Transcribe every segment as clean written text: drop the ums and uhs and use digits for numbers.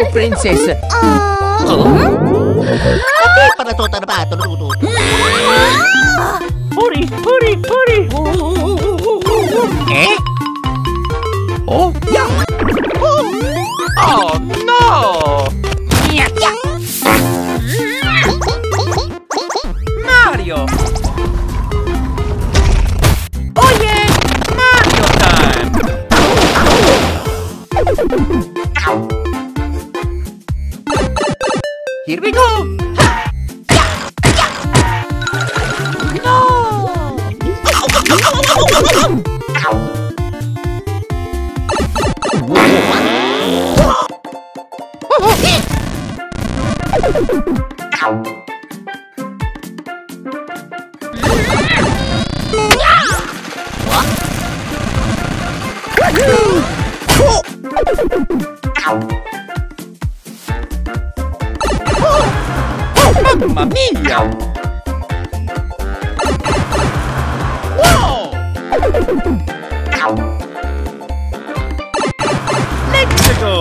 Oh, princess. Hurry, hurry, hurry. Eh? Oh, yeah. Oh, no. Mario. Oh, yeah. Mario time. Here we go! No! Mamma mia! Wow! Let's go!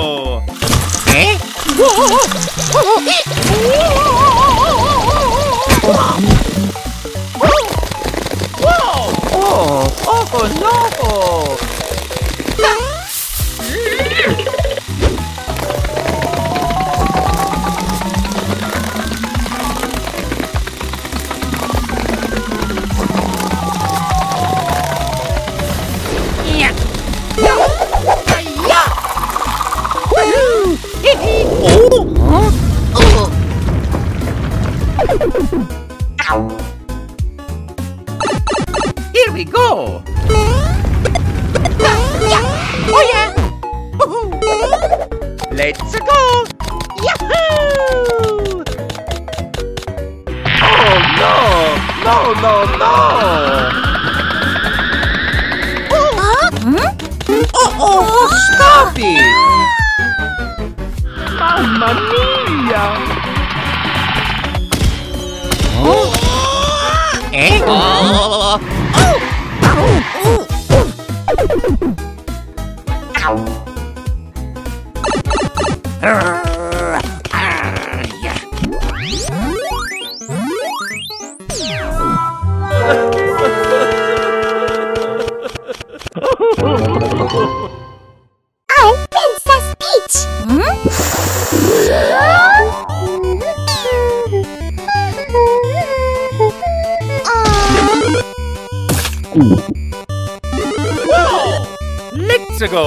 Eh? Wow! Oh! Oh no! Here we go! Oh yeah! Let's go! Yahoo! Oh no! No, no, no! Oh, stop it! Mamma mia! Eh? Oh! Oh, Princess Peach! Hmm? Let's go!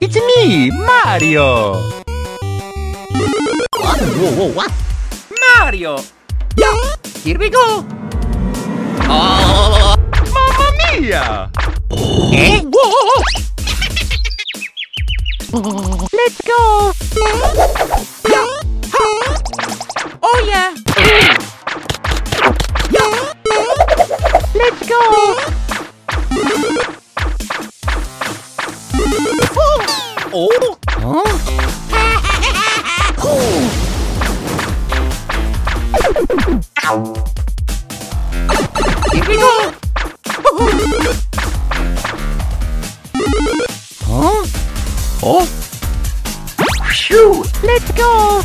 It's me, Mario! What? Whoa, whoa, what? Mario! Yeah! Here we go! Oh! Mamma mia! Eh? Whoa! Let's go! Yeah! Ha! Oh yeah! Yeah! Let's go! Oh? Huh? Here we go! Huh? Oh? Phew! Let's go!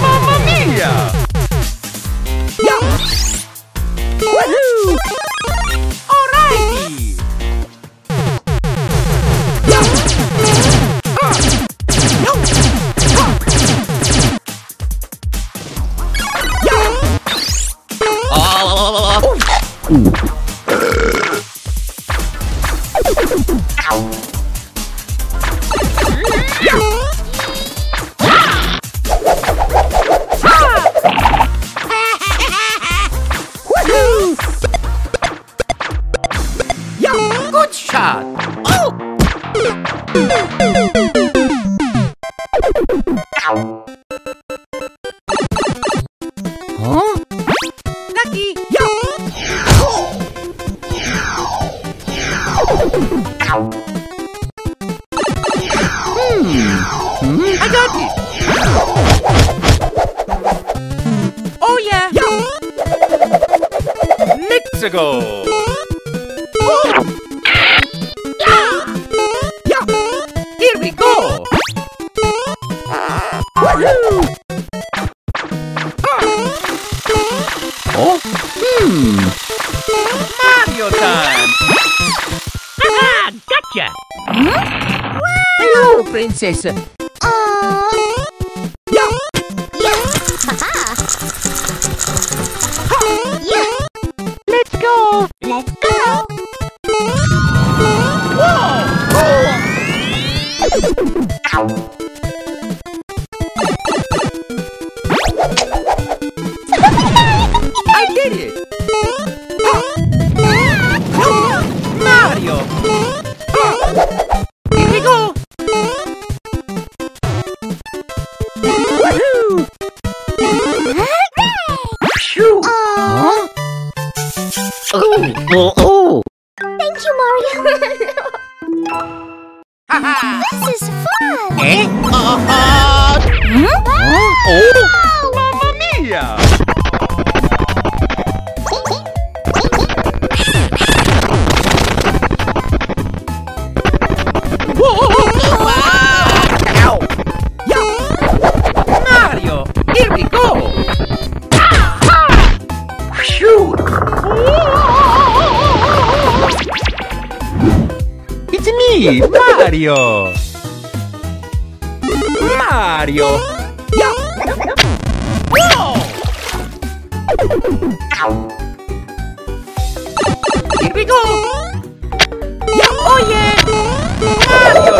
Mamma mia! Yeah. Woohoo! Alrighty! Good shot! Oh! Huh? Lucky! I got it! Oh yeah! Let's go! Oh! Yeah! Gotcha! Huh? Wow! Hello, Princess! Let's go! Let's go! Mario! Mario! Here we go! Oh yeah! Mario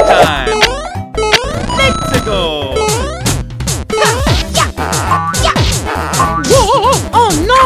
time! Let's go! Oh no!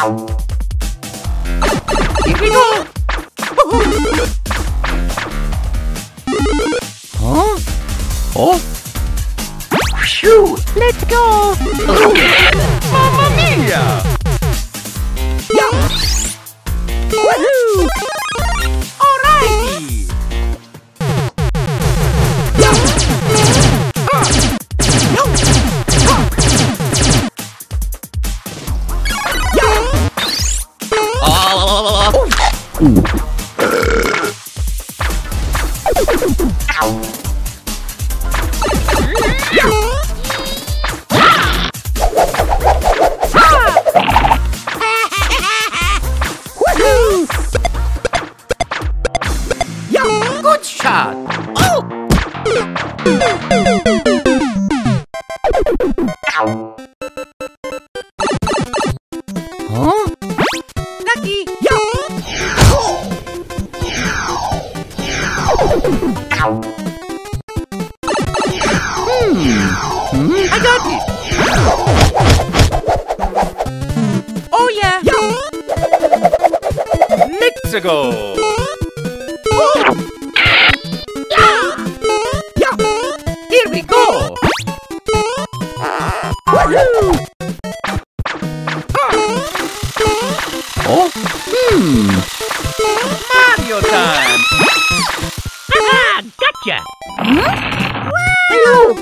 Here we go! Huh? Oh? Phew! Let's go! Mamma mia! Woohoo! Alrighty!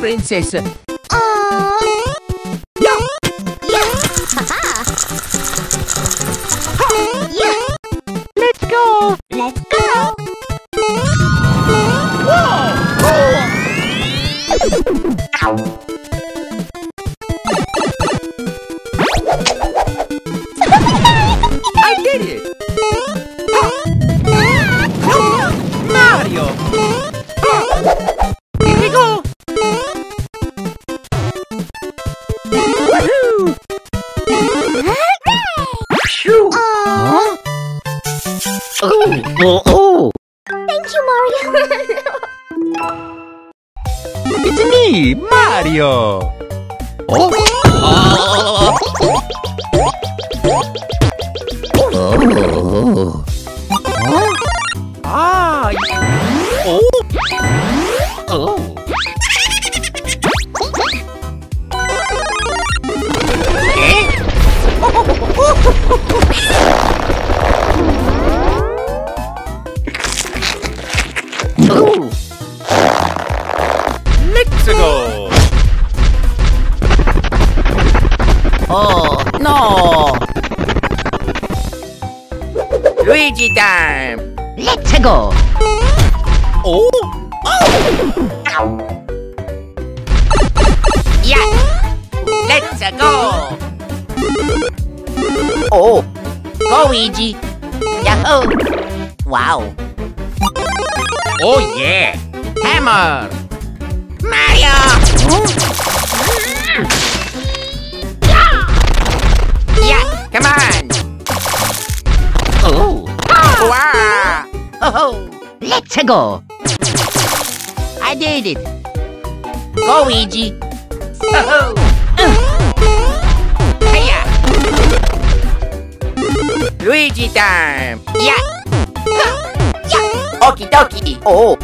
Princess. Let's go. Let's go. I did it. Mario. Oh! Thank you, Mario! It's me, Mario! Oh! Oh! Huh? Ah! Oh! Oh! Oh, no! Luigi time! Let's go! Oh! Oh! Ow. Yeah! Let's go! Oh! Go, Luigi! Yahoo! Wow! Oh, yeah! Hammer! Mario! Oh. Come on! Oh! Wow! Oh! Let's go! I did it! Go, Luigi! Oh! Hiya! Luigi time! Yeah! Yeah! Okie dokie! Oh!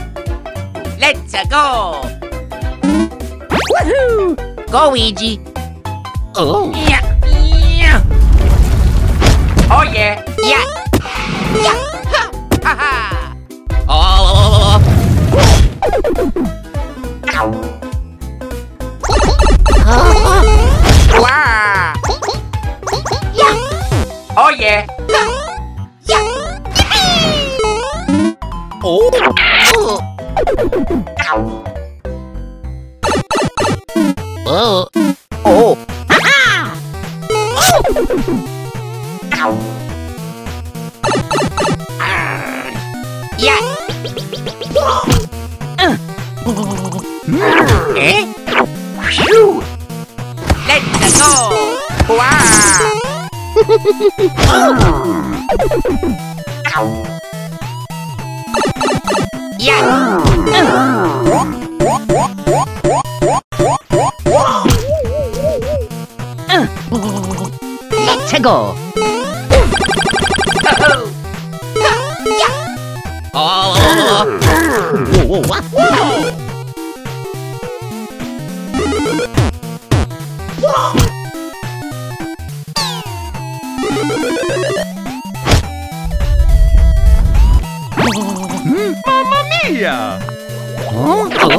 Let's go! Woohoo! Go, Luigi! Oh! Yeah! Oh yeah! Yeah! Yeah! Ha! Ha ha! Oh! Ow! Wow! Yeah! Oh yeah! Yeah! Yippee! Oh! Ow! Oh! Oh! Ha ha! Oh! Yeah. Eh? Let's go. Wow. Yeah. Let's go. Whoa, whoa, whoa. Mamma mia! Huh? Oh,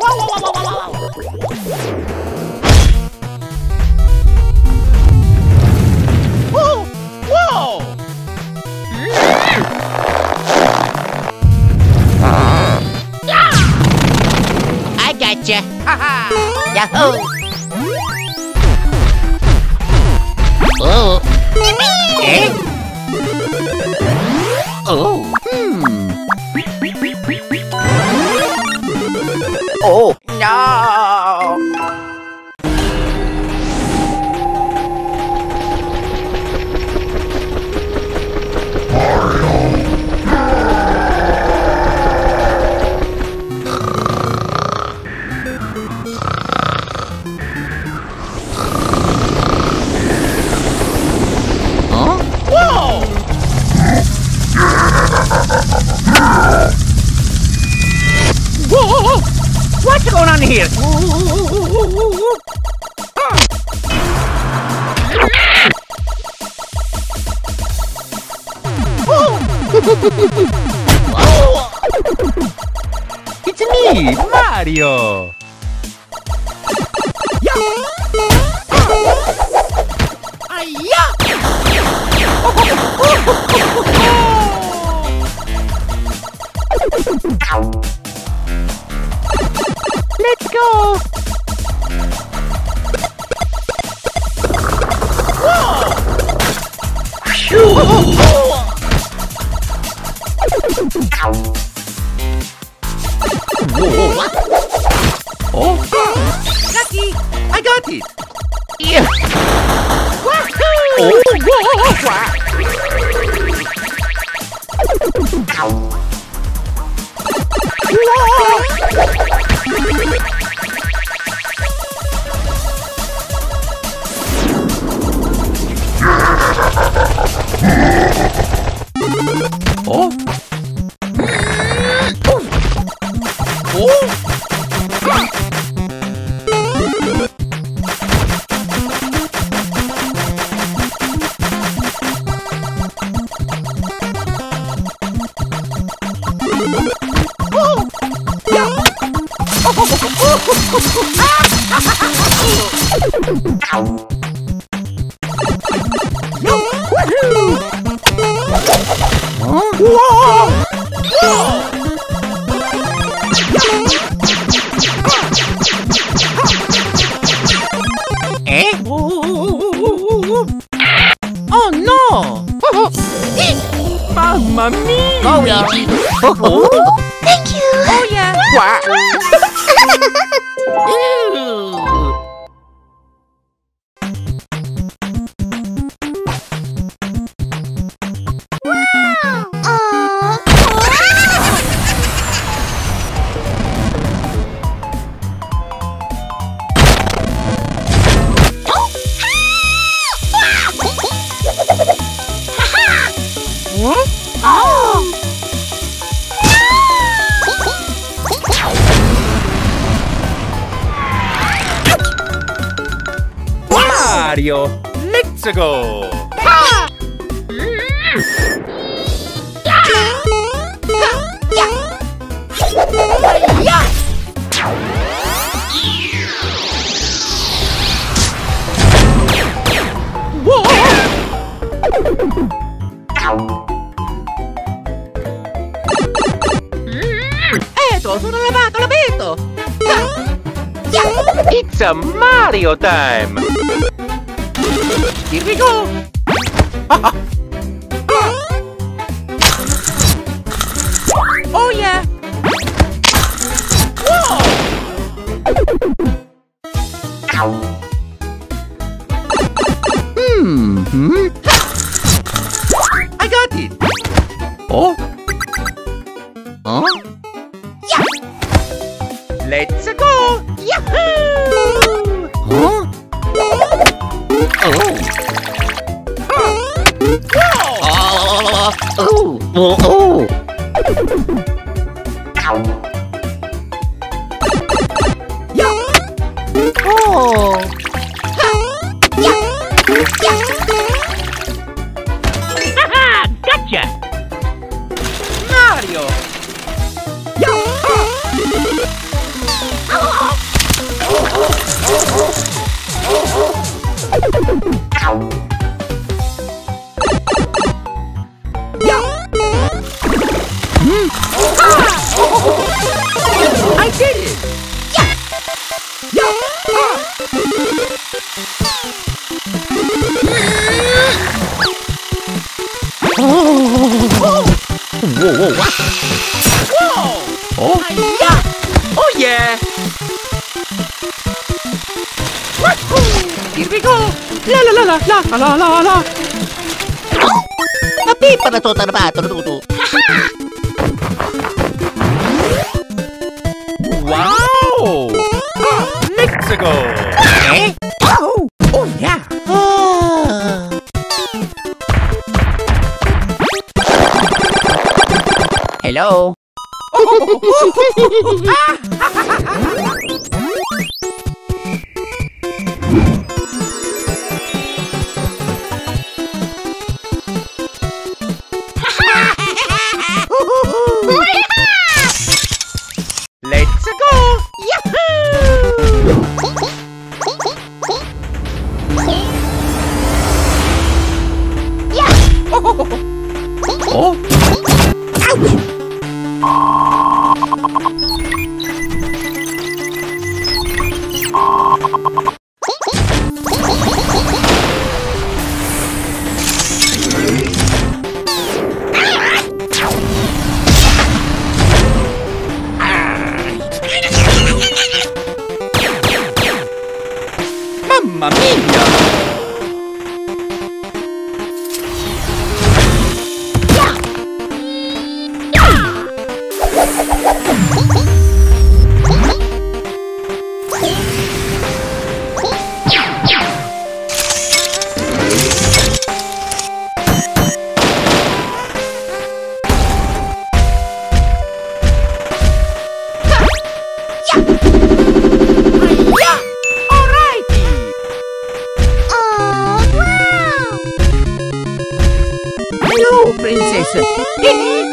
wow, wow, wow, wow, wow. Whoa! Whoa! I gotcha! Haha! Yahoo! Oh! Eh? Oh! Oh! No! Huh? Whoa! Whoa! What's going on here? It's me, Mario. Let's go! Lucky! I got it! Yeah. Wahoo! Oh, oh? Oh? Mamma mia! Oh, Luigi! Oh, oh. Thank you! Oh, yeah! Wow! Wow! Oh! What? Oh! No! Mario, let's go! Ha! Whoa! Sono levato, lo vedo! It's a Mario time! Here we go! Oh yeah! Whoa! Mm-hmm. I got it! Oh? Huh? Let's go! Yahoo! Huh? Oh! Oh! Oh! Oh! Oh! Oh! la. A pipa na to tarpato, Dudu. Wow! Mexico! Eh? Oh! Oh, yeah! Hello? Let's go! Yahoo! Yeah! Oh! Ouch!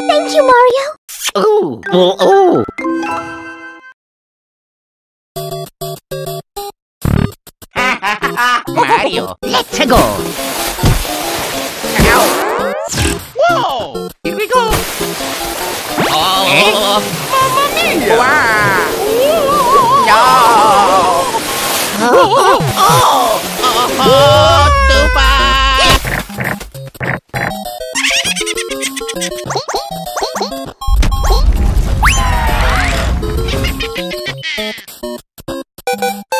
Thank you, Mario. Oh. Mario, let's go. Ow. Whoa! Here we go. Oh, Mamma mia! Wow. No.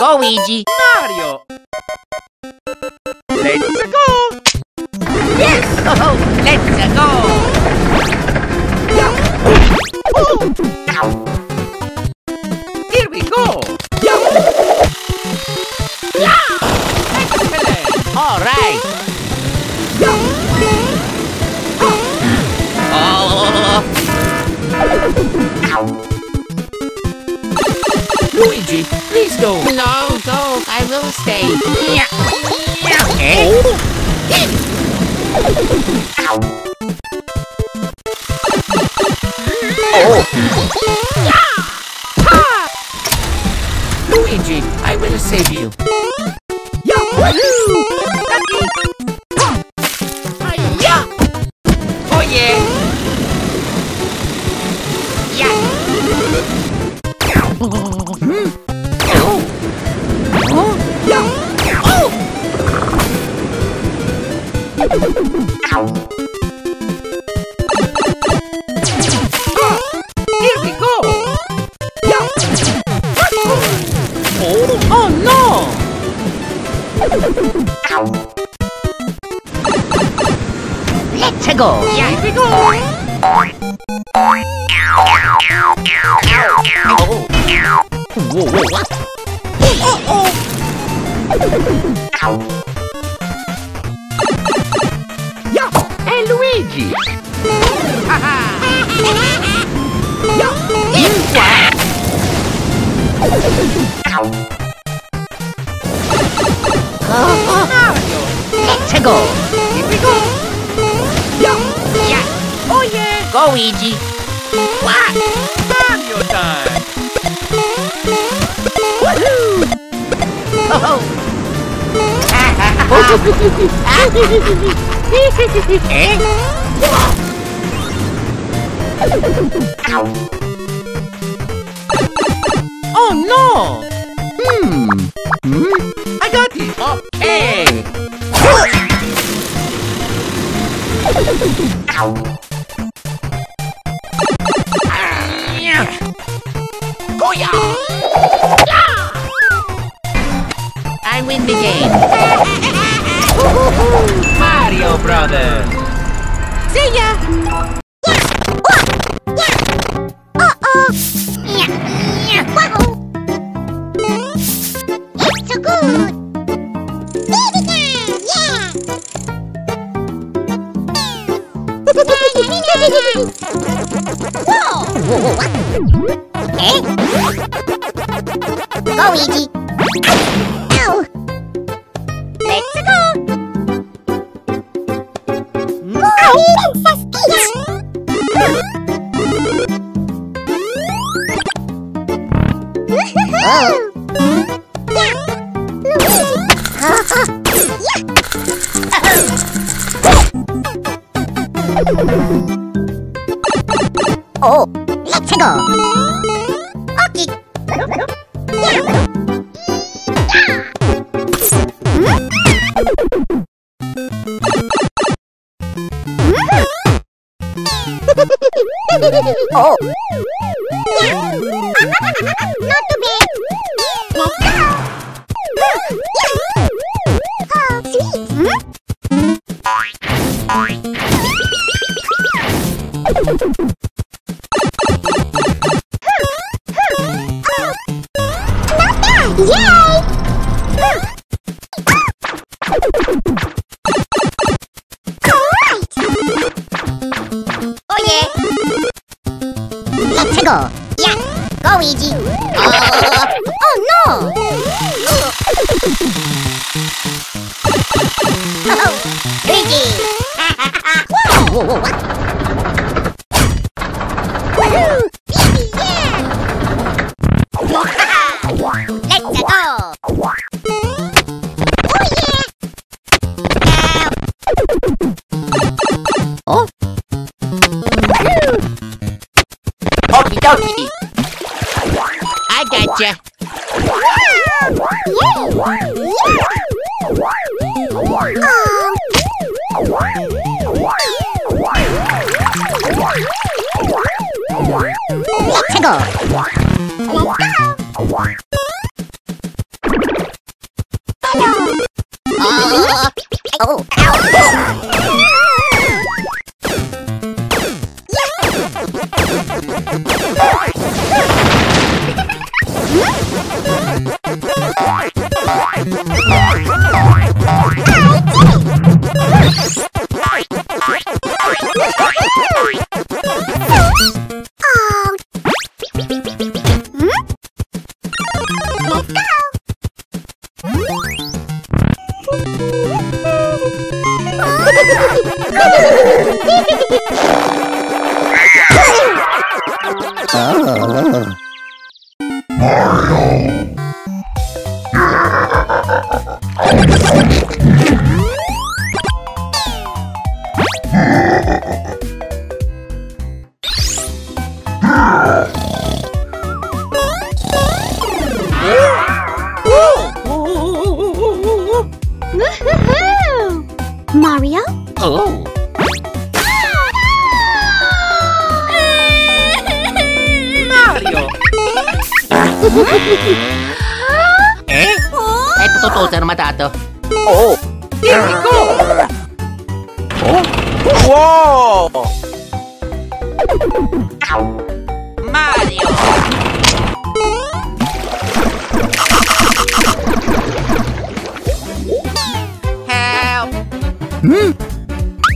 Go, Luigi! Mario! Let's go! Yes! Oh, let's go! Yeah. Oh. Here we go! Yeah. Yeah. Excellent! All right! Luigi, please go. No, go. I will stay. Yeah. Yeah. Oh. Oh. Yeah. Ha. Luigi, I will save you. Go. Yeah, here we go! Oh. Whoa, what? Yeah. Hey, Luigi! Let's go! Here we go! Go, Luigi! What? Mario time! Woohoo! Ho-ho! Eh? Oh no! I got it! Okay! Ow! I win the game. Mario Brothers! See ya! It's so good! Whoa! Go, Luigi! Ow! Let's go! Ooh, Princess Peach! Oh! Yeah! Luigi! Yeah! Oh! Let's go! Okay! Yeah! Oh! Yeah. Not too bad! Let's go! Yeah. Oh, sweet! Oh. Not bad! Yay! Alright! Oh yeah! Let's go! Yeah! Go, Luigi! Oh no! Oh! Luigi! Whoa! Woohoo! Yeah! Let's go! Oh yeah! Ow! Oh! Woohoo! Okie dokie! I gotcha! Let's go! Oh! Ow! Mario! Mario? Oh! Eh? È tutto tutto armatato. Oh! Tipico! Oh! Wow! Mario! Help!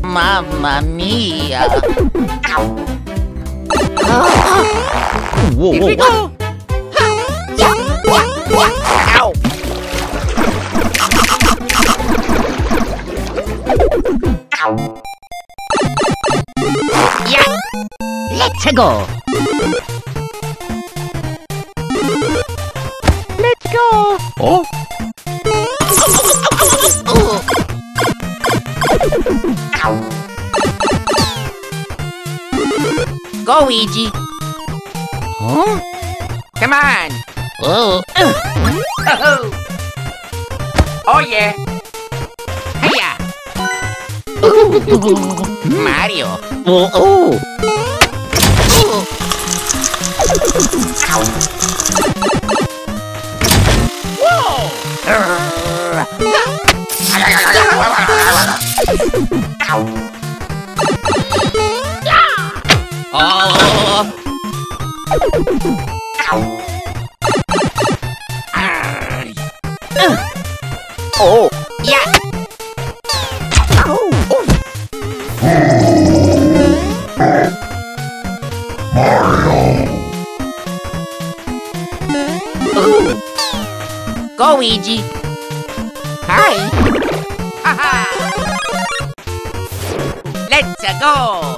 Mamma mia! Tipico! Ow! Ow! Yeah! Let's go! Let's go! Oh! Ow! Go, Luigi! Huh? Come on! Oh. Oh yeah. Hiya. Mario. Oh oh. Whoa. Oh. Yeah. Oh. Mario. Oh. Go, Luigi. Hi. Let's go.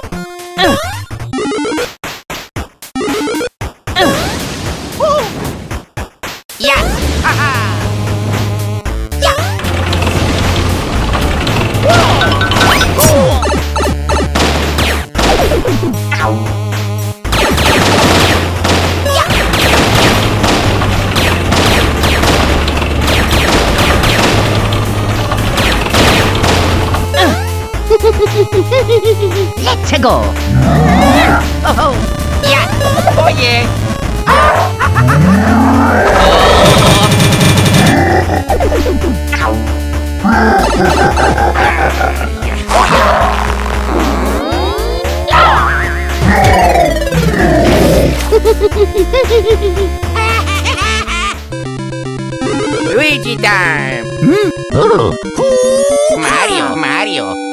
Let's go! Oh, yeah! Oh, yeah! Luigi time! Mario!